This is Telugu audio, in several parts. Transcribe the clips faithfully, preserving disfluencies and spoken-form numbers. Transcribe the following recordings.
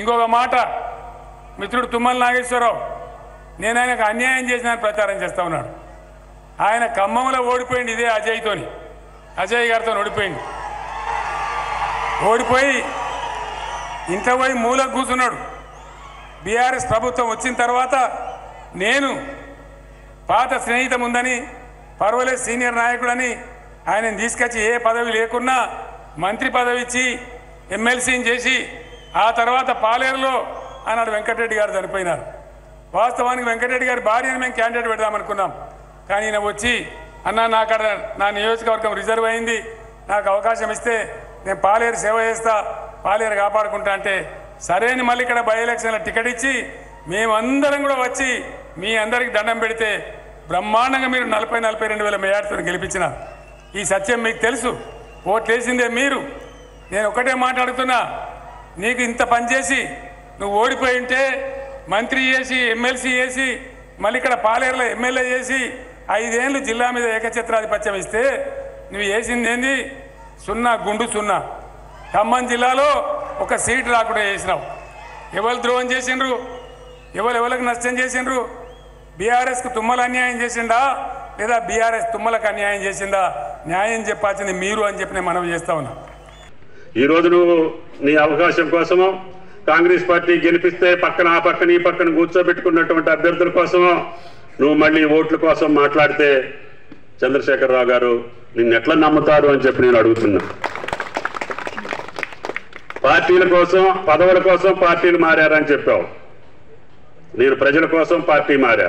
ఇంకొక మాట మిత్రుడు తుమ్మల నాగేశ్వరరావు నేను ఆయనకు అన్యాయం చేసినానని ప్రచారం చేస్తా ఉన్నాడు. ఆయన ఖమ్మంలో ఓడిపోయింది ఇదే అజయ్తోని, అజయ్ గారితో ఓడిపోయింది. ఓడిపోయి ఇంత పోయి మూలకు కూర్చున్నాడు. బీఆర్ఎస్ ప్రభుత్వం వచ్చిన తర్వాత నేను పాత స్నేహితం ఉందని పర్వాలేదు సీనియర్ నాయకుడని ఆయనను తీసుకొచ్చి ఏ పదవి లేకున్నా మంత్రి పదవి ఇచ్చి ఎమ్మెల్సీని చేసి ఆ తర్వాత పాలేరులో ఆనాడు వెంకటరెడ్డి గారు చనిపోయినారు. వాస్తవానికి వెంకటరెడ్డి గారి భార్యను మేము క్యాండిడేట్ పెడదామనుకున్నాం. కానీ ఈయన వచ్చి అన్న నా అక్కడ నా నియోజకవర్గం రిజర్వ్ అయింది, నాకు అవకాశం ఇస్తే నేను పాలేరు సేవ చేస్తా, పాలేరు కాపాడుకుంటా అంటే సరే అని మళ్ళీ ఇక్కడ బై ఎలక్షన్లో టికెట్ ఇచ్చి మేమందరం కూడా వచ్చి మీ అందరికి దండం పెడితే బ్రహ్మాండంగా మీరు నలభై నలభై రెండు వేల మేయార్తో గెలిపించినారు. ఈ సత్యం మీకు తెలుసు, ఓట్లేసిందే మీరు. నేను ఒకటే మాట్లాడుతున్నా, నీకు ఇంత పనిచేసి నువ్వు ఓడిపోయి ఉంటే మంత్రి చేసి ఎమ్మెల్సీ చేసి మళ్ళీ ఇక్కడ పాలేరులో ఎమ్మెల్యే చేసి ఐదేళ్ళు జిల్లా మీద ఏకఛత్రాధిపత్యం ఇస్తే నువ్వు వేసిందేంది? సున్నా, గుండు సున్నా. ఖమ్మం జిల్లాలో ఒక సీట్ రాకుండా చేసినావు. ఎవరు ద్రోహం చేసిండ్రు? ఎవరు ఎవరికి నష్టం చేసిండ్రు? బీఆర్ఎస్కు తుమ్మల అన్యాయం చేసిందా లేదా బీఆర్ఎస్ తుమ్మలకు అన్యాయం చేసిందా? న్యాయం చెప్పాల్సింది మీరు అని చెప్పి నేను మనవి చేస్తా ఉన్నా. ఈరోజు నువ్వు నీ అవకాశం కోసము కాంగ్రెస్ పార్టీ గెలిపిస్తే పక్కన ఆ పక్కన ఈ పక్కన కూర్చోబెట్టుకున్నటువంటి అభ్యర్థుల కోసము నువ్వు మళ్ళీ ఓట్ల కోసం మాట్లాడితే చంద్రశేఖరరావు గారు నిన్ను ఎట్లా నమ్ముతారు అని చెప్పి నేను అడుగుతున్నా. పార్టీల కోసం పదవుల కోసం పార్టీలు మారారని చెప్పావు, నేను ప్రజల కోసం పార్టీ మారా.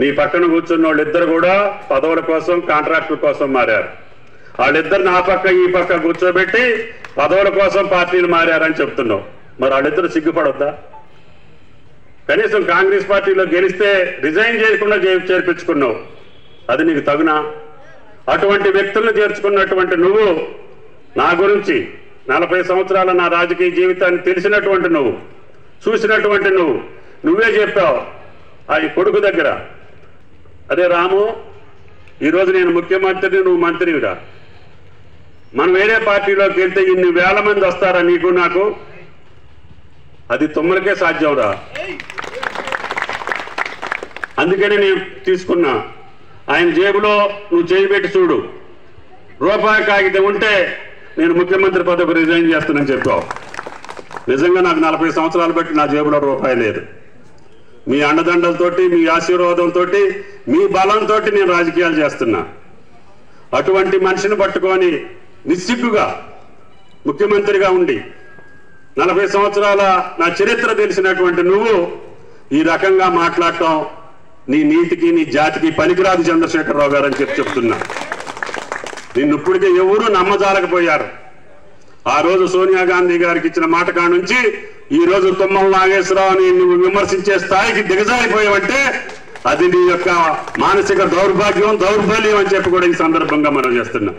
నీ పక్కన కూర్చున్న వాళ్ళిద్దరు కూడా పదవుల కోసం కాంట్రాక్టుల కోసం మారారు. వాళ్ళిద్దరు నా పక్క ఈ పక్క కూర్చోబెట్టి పదవుల కోసం పార్టీలు మారారని చెప్తున్నావు. మరి వాళ్ళిద్దరు సిగ్గుపడొద్దా? కనీసం కాంగ్రెస్ పార్టీలో గెలిస్తే రిజైన్ చేయకుండా చేర్పించుకున్నావు, అది నీకు తగునా? అటువంటి వ్యక్తులను చేర్చుకున్నటువంటి నువ్వు, నా గురించి నలభై సంవత్సరాల నా రాజకీయ జీవితాన్ని తెలిసినటువంటి నువ్వు, చూసినటువంటి నువ్వు, నువ్వే చెప్పావు ఆ కొడుకు దగ్గర, అదే రాము ఈరోజు నేను ముఖ్యమంత్రిని, నువ్వు మంత్రివిరా, మనం వేరే పార్టీలోకి వెళ్తే ఇన్ని వేల మంది వస్తారా నీకు నాకు? అది తుమ్మలకే సాధ్యం రా. అందుకని నేను తీసుకున్నా, ఆయన జేబులో నువ్వు చేయి పెట్టి చూడు, రూపాయి కాగితం ఉంటే నేను ముఖ్యమంత్రి పదవికి రిజైన్ చేస్తానని చెప్పావు. నిజంగా నాకు నలభై సంవత్సరాలు బట్టి నా జేబులో రూపాయి లేదు. మీ అండదండలతోటి, మీ ఆశీర్వాదంతో, మీ బలంతో నేను రాజకీయాలు చేస్తున్నా. అటువంటి మనిషిని పట్టుకొని నిస్సిగ్గుగా ముఖ్యమంత్రిగా ఉండి నలభై సంవత్సరాల నా చరిత్ర తెలిసినటువంటి నువ్వు ఈ రకంగా మాట్లాడటం నీ నీతికి నీ జాతికి పనికిరాదు చంద్రశేఖరరావు గారు అని చెప్పి చెప్తున్నా. నిన్ను ఇప్పటికే ఎవరూ నమ్మజాలకపోయారు. ఆ రోజు సోనియా గాంధీ గారికి ఇచ్చిన మాట కాడ నుంచి ఈ రోజు తుమ్మల నాగేశ్వరరావుని నువ్వు విమర్శించే స్థాయికి దిగజారిపోయావంటే అది నీ యొక్క మానసిక దౌర్భాగ్యం, దౌర్బల్యం అని చెప్పి కూడా ఈ సందర్భంగా మనం చేస్తున్నాం.